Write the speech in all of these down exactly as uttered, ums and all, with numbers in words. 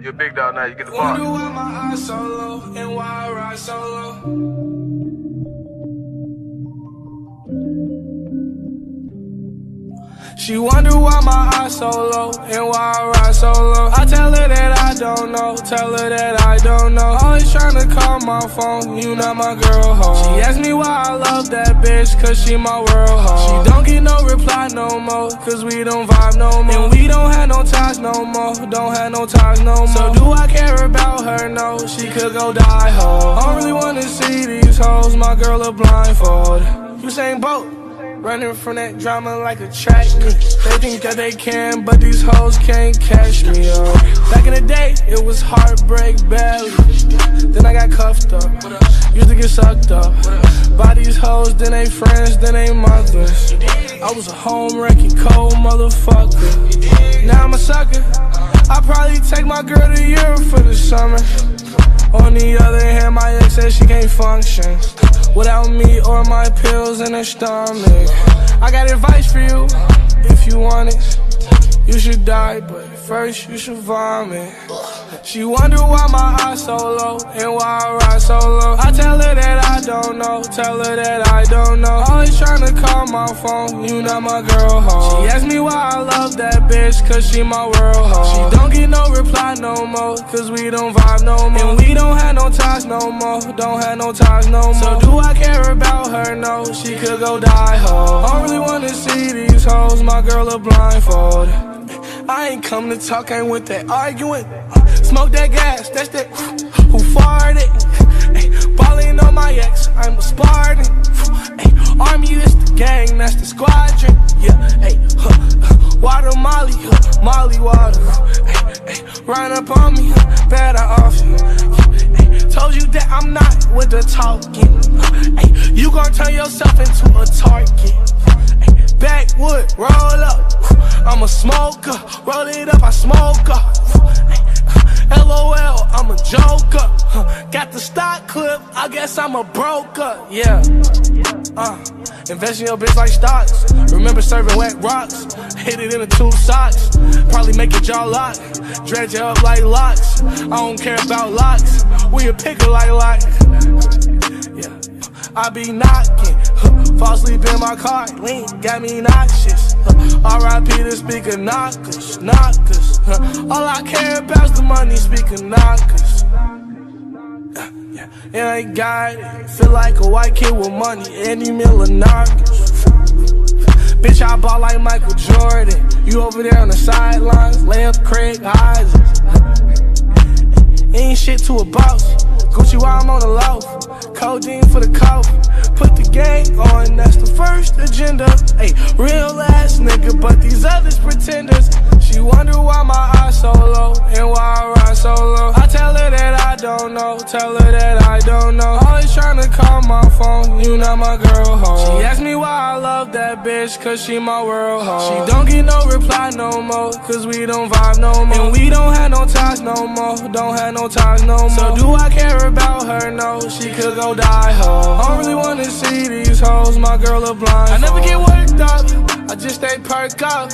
You're a big dog now, you get the ball. Wonder why my eyes so low and why I ride so low. She wonder why my eyes so low and why I ride so low. I tell her that I don't know, tell her that I don't know. Always tryna call my phone, you not my girl, ho. She asked me why I love that bitch, cause she my world, ho. She don't get no reply no more, cause we don't vibe no more. And we don't have no ties no more, don't have no ties no more. So do I care about her? No, she could go die, ho. I don't really wanna see these hoes, my girl a blindfold. Usain Bolt. Running from that drama like a track meet. They think that they can, but these hoes can't catch me up. Back in the day, it was heartbreak belly. Then I got cuffed up, used to get sucked up by these hoes, then they friends, then they mothers. I was a home wrecking cold motherfucker. Now I'm a sucker. I probably take my girl to Europe for the summer. On the other hand, my ex says she can't function without me or my pills in her stomach. I got advice for you, if you want it. You should die, but first you should vomit. She wonder why my eyes so low and why I ride so low. I tell her that I don't know, tell her that I don't know. Always tryna call my phone, you not my girl, ho. She asked me why I love that bitch, cause she my world, ho. She don't get no reply no more, cause we don't vibe no more. And we don't have no ties no more, don't have no ties no more. So do I care about her? No, she could go die, ho. I don't really wanna see these hoes, my girl a blindfold. I ain't come to talk, ain't with that arguing. Smoke that gas, that's that. Who farted? Ballin' on my ex, I'm a Spartan. Army is the gang, that's the squadron. Yeah, hey, huh. Water Molly, huh. Molly water. Run up on me, huh. Better off you. Yeah, told you that I'm not with the talking. Hey, you gon' turn yourself into a target. Backwood, roll up. I'm a smoker, roll it up, I smoke up. LOL, I'm a joker. Huh. Got the stock clip, I guess I'm a broker. Yeah. Uh, invest in your bitch like stocks. Remember serving wet rocks. Hit it in the two socks. Probably make your jaw lock. Dredge it up like locks. I don't care about locks. We a picker like lock. Yeah. I be knocking. Huh. Fall asleep in my car. Lean, got me noxious. Huh. R I P to Speaker Knockerz. Knockers. All I care about is the money, Speaker Knockerz. And I got it. Feel like a white kid with money, Andy Miller Knockerz. Bitch, I ball like Michael Jordan. You over there on the sidelines, lay up Craig Hodges. Ain't shit to a boss. Gucci while I'm on the loaf. Codeine for the cough. Put the gang on, that's the first agenda. Ay, real ass nigga, but these others pretenders. She wonder why my eyes so low and why I ride so low. I tell her that I don't know, tell her that I don't know. Always tryna call my phone, you not my girl, ho. She asked me why I love that bitch, cause she my world, ho. She don't get no reply no more, cause we don't vibe no more. And we don't have no ties no more, don't have no ties no more. So do I care about her? No, she could go die, ho. I don't really wanna see these hoes, my girl a blind. I never get worked up, I just stay perked up.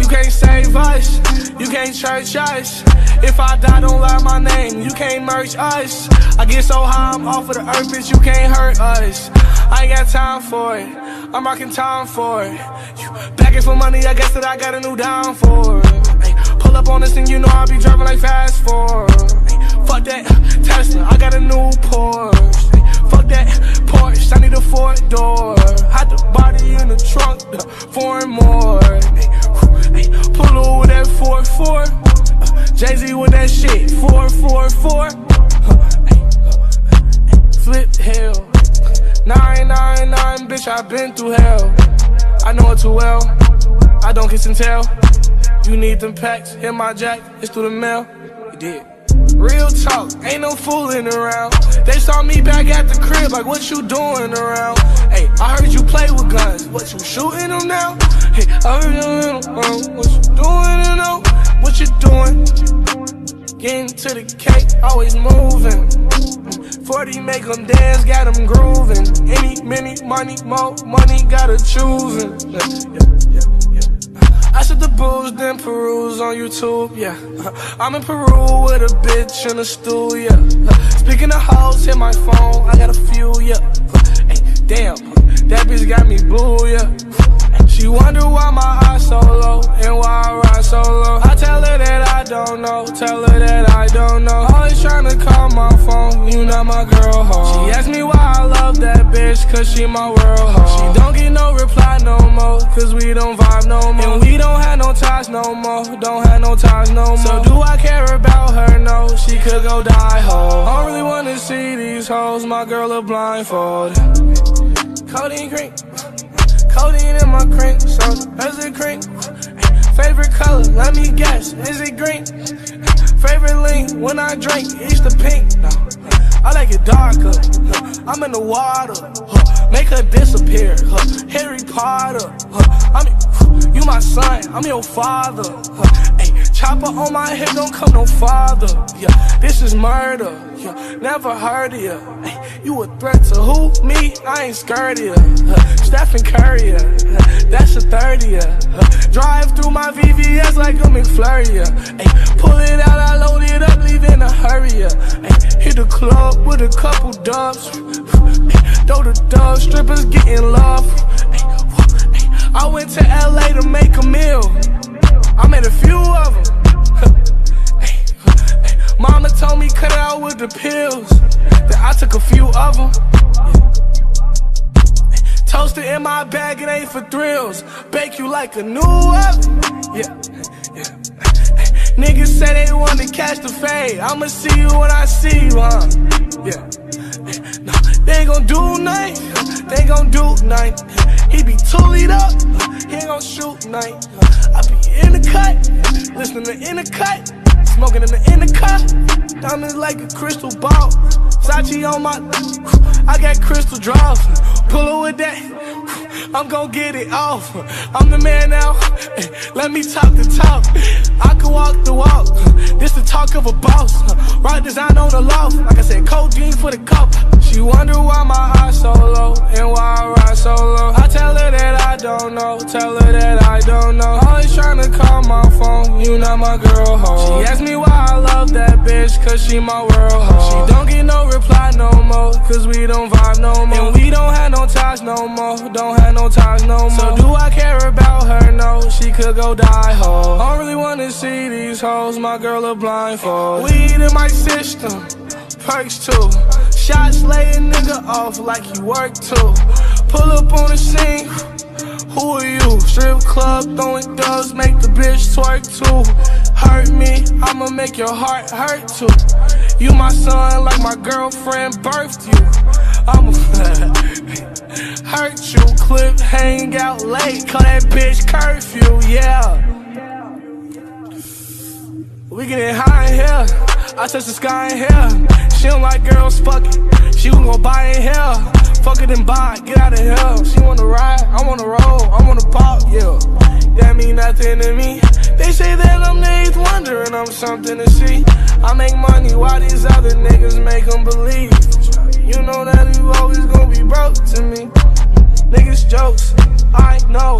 You can't save us, you can't church us. If I die, don't lie my name, you can't merge us. I get so high, I'm off of the earth, bitch, you can't hurt us. I ain't got time for it, I'm rocking time for it. Backing for money, I guess that I got a new dime for it. Ay, pull up on this thing, you know I be driving like fast forward. Ay, fuck that Tesla, I got a new Porsche. Ay, fuck that Porsche, I need a four door. Hide the body in the trunk, four and more. Ay, pull over with that four four, uh, Jay-Z with that shit, four four four, uh, flip hell, nine nine nine, bitch, I been through hell. I know it too well, I don't kiss and tell. You need them packs, hit my jack, it's through the mail. You did. Real talk, ain't no fooling around. They saw me back at the crib, like what you doing around? Hey, I heard you play with guns, what you shooting them now? Hey, I heard you, what you doing and oh, what you doing? Getting to the cake, always moving. forty make them dance, got them grooving. Any, many, money, more money, gotta choosing. Yeah, yeah, yeah. I sip the booze, then peruse on YouTube, yeah. I'm in Peru with a bitch in a stool, yeah. Speaking of hoes, hit my phone, I got a few, yeah. Hey, damn, that bitch got me blue, yeah. She wonder why my eyes so low, and why I ride so low. I tell her that I don't know, tell her that I don't know. Always tryna call my phone, you not my girl, ho. She asked me why I love that bitch, cause she my world, ho. She don't get no reply no more, cause we don't vibe no more. And we don't have no ties no more, don't have no ties no more. So do I care about her? No, she could go die, ho. I don't really wanna see these hoes, my girl a blindfold. Codeine cream, codeine in my cream, so as it cream. Favorite color, let me guess, is it green? Favorite lean, when I drink, it's the pink. No, I like it darker, I'm in the water. Make her disappear, Harry Potter. I'm mean, you my son, I'm your father. Ay, chopper on my head, don't come no farther. Yeah, this is murder, yeah, never heard of ya. Ay, you a threat to who? Me? I ain't scared of ya. Stephen Curry, that's a thirty. Drive through my V V S like a McFlurry. Ay, pull it out, I load it up, leave in a hurry. Ay, hit the club with a couple dubs. Ay, throw the dub, strippers getting love. Ay, whoa, ay, I went to L A to make a meal. I made a few of them. Ay, ay, mama told me cut out with the pills. Then I took a few of them. Toasted in my bag, it ain't for thrills. Bake you like a new oven. Yeah, yeah. Niggas say they wanna catch the fade. I'ma see you when I see you, huh? Yeah. No, they ain't gon' do nothing. They ain't gon' do nothing. He be toolied up. He ain't gon' shoot nothing. I be in the cut, listening to in the cut, smoking in the in the cut. Diamonds like a crystal ball. Sachi on my. I got crystal draws. Pull it with that, I'm gon' get it off. I'm the man now, let me talk the talk. I can walk the walk, this the talk of a boss. Right design on the loft, like I said, cold jeans for the cup. She wonder why my eyes so low, and why I ride so low. I tell her that I don't know, tell her that I don't know. Always tryna call my phone, you not my girl, ho. She asked me why I love that bitch, cause she my world, ho. She don't get no reply no more, cause we don't vibe no more. And we don't have no No ties no more, don't have no ties no more. So do I care about her? No, she could go die, ho. I don't really wanna see these hoes, my girl a blindfold. Weed in my system, perks too. Shots lay a nigga off like he worked too. Pull up on the scene, who are you? Strip club, throwing dubs, make the bitch twerk too. Hurt me, I'ma make your heart hurt too. You my son, like my girlfriend birthed you. I'ma hurt you, clip, hang out late, call that bitch curfew, yeah. We getting high in here, I touch the sky in here. She don't like girls, fuck it, she gon' buy in here. Fuck it and buy, get out of here. She wanna ride, I wanna roll, I wanna pop, yeah. That mean nothing to me. They say that I'm the eighth wonder and I'm something to see. I make money, why these other niggas make them believe? You know that you always gon' be broke to me. Niggas jokes, I know,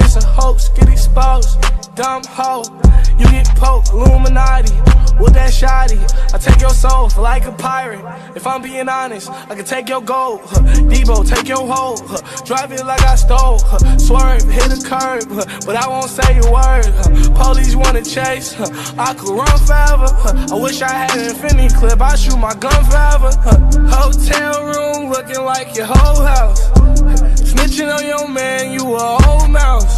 it's a hoax, get exposed. Dumb hoe, you get poked, Illuminati, with that shoddy. I take your soul like a pirate, if I'm being honest. I can take your gold, huh. Debo, take your hoe, huh. Drive it like I stole, huh. Swerve, hit a curb, huh. But I won't say a word, huh. Police wanna chase, huh. I could run forever, huh. I wish I had an infinity clip, I shoot my gun forever, huh. Hotel room looking like your whole house. Snitching on your man, you a old mouse.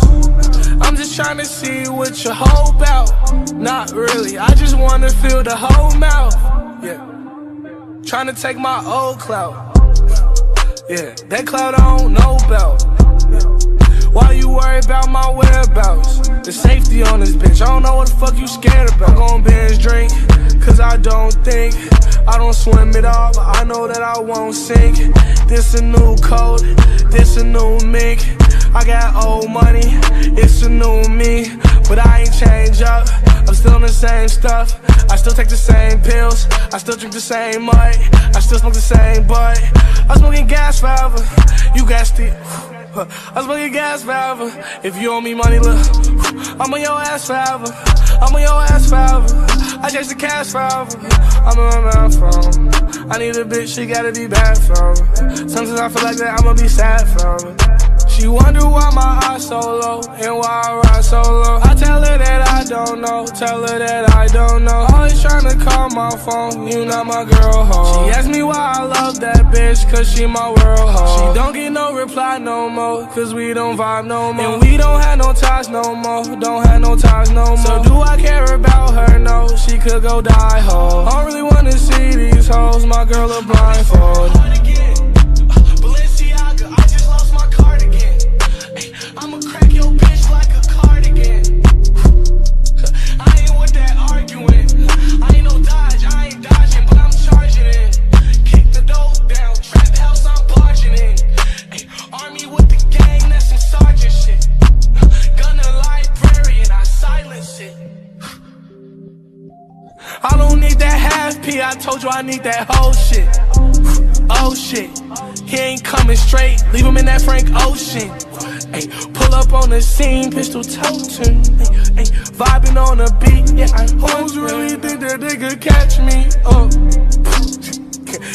I'm just trying to see what you hope about. Not really, I just wanna feel the whole mouth. Yeah, trying to take my old clout. Yeah, that clout I don't know about. Yeah. Why you worry about my whereabouts? The safety on this bitch, I don't know what the fuck you scared about. I'm gon' binge drink, cause I don't think. I don't swim it all, but I know that I won't sink. This a new coat, this a new mink. I got old money, it's a new me. But I ain't change up, I'm still on the same stuff. I still take the same pills, I still drink the same mud, I still smoke the same butt. I'm smoking gas forever, you got still. I was smoking gas forever. If you owe me money, look, I'm on your ass forever. I'm on your ass forever. I chase the cash forever. I'm on my phone. I need a bitch, she gotta be bad for me. Sometimes I feel like that I'ma be sad for me. She wonder why my eyes so low and why I ride so low. I tell her that I don't know, tell her that I don't know. Always tryna call my phone, you not my girl ho. She asked me why I love that bitch, cause she my world ho. She don't get no reply no more, cause we don't vibe no more. And we don't have no ties no more, don't have no ties no more. So do I care about her? No, she could go die ho. I don't really wanna see these hoes, my girl a blindfold. I don't need that half P, I told you I need that whole shit. Oh shit, he ain't coming straight, leave him in that Frank Ocean. Ay, pull up on the scene, pistol toting, vibing on a beat, yeah I hoes really think that they could catch me. Oh,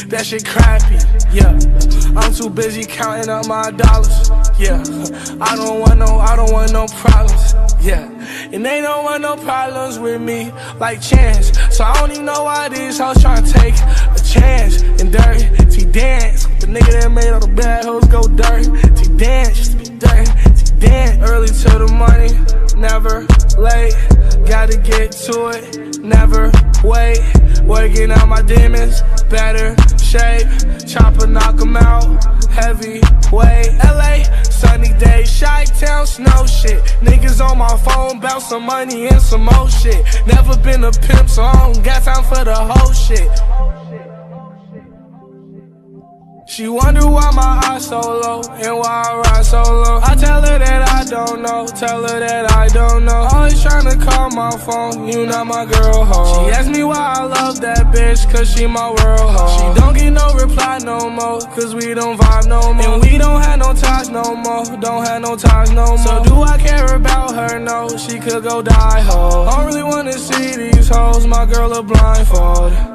that shit crappy, yeah. I'm too busy counting up my dollars, yeah. I don't want no, I don't want no problems, yeah. And they don't want no problems with me, like Chance. So I don't even know why these hoes tryna take a chance. And dirty dance, the nigga that made all the bad hoes go dirty. T dance, just be dirty. T dance, early to the money, never late. Gotta get to it, never wait. Working out my demons, better shape. Chopper knock 'em out, heavy weight. L A, sunny day, Chi-Town, snow shit. Niggas on my phone, bounce some money and some more shit. Never been a pimp, so I don't got time for the whole shit. She wonder why my eyes so low and why I ride so low. I tell her that I don't know, tell her that I don't know. Always tryna call my phone, you not my girl ho. She asked me why I love that bitch, cause she my world ho. She don't get no reply no more, cause we don't vibe no more. And we don't have no ties no more, don't have no ties no more. So do I care about her? No, she could go die ho. I don't really wanna see these hoes, my girl a blindfold.